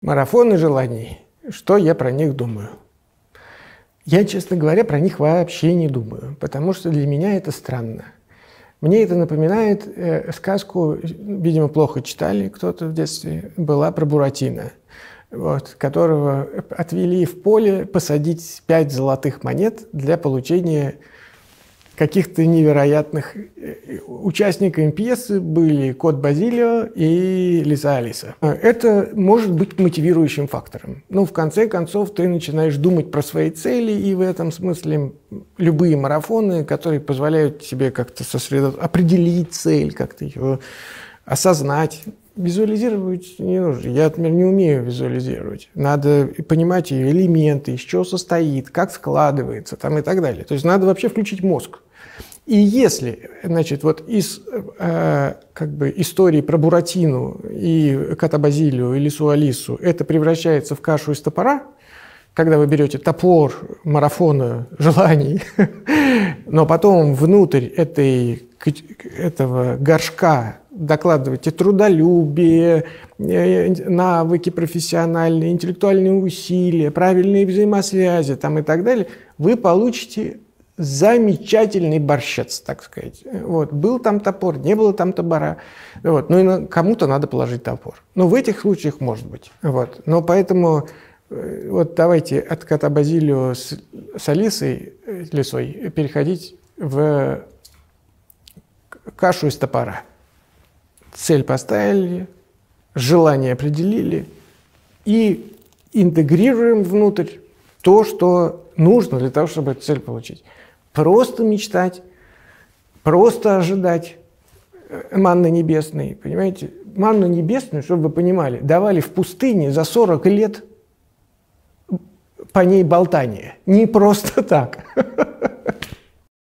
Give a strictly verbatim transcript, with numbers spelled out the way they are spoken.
Марафоны желаний. Что я про них думаю? Я, честно говоря, про них вообще не думаю, потому что для меня это странно. Мне это напоминает э, сказку, видимо, плохо читали кто-то в детстве, была про Буратино, вот, которого отвели в поле посадить пять золотых монет для получения каких-то невероятных. Участниками пьесы были Кот Базилио и Лиса Алиса. Это может быть мотивирующим фактором. Но в конце концов ты начинаешь думать про свои цели, и в этом смысле любые марафоны, которые позволяют тебе как-то сосредоточиться, определить цель, как-то ее осознать. Визуализировать не нужно. Я, например, не умею визуализировать. Надо понимать ее элементы, из чего состоит, как складывается там и так далее. То есть надо вообще включить мозг. И если, значит, вот из э, как бы истории про Буратино и Кота Базилио и Лису Алису это превращается в кашу из топора, когда вы берете топор марафона желаний, но потом внутрь этой, этого горшка докладываете трудолюбие, навыки профессиональные, интеллектуальные усилия, правильные взаимосвязи там и так далее, вы получите замечательный борщец, так сказать. Вот. Был там топор, не было там топора. Вот. Ну и кому-то надо положить топор. Но в этих случаях может быть. Вот. Но поэтому... Вот давайте от Кота Базилио с, с Алисой, Лисой, переходить в кашу из топора. Цель поставили, желание определили и интегрируем внутрь то, что нужно для того, чтобы эту цель получить. Просто мечтать, просто ожидать манны небесной, понимаете? Манну небесную, чтобы вы понимали, давали в пустыне за сорок лет по ней болтание. Не просто так.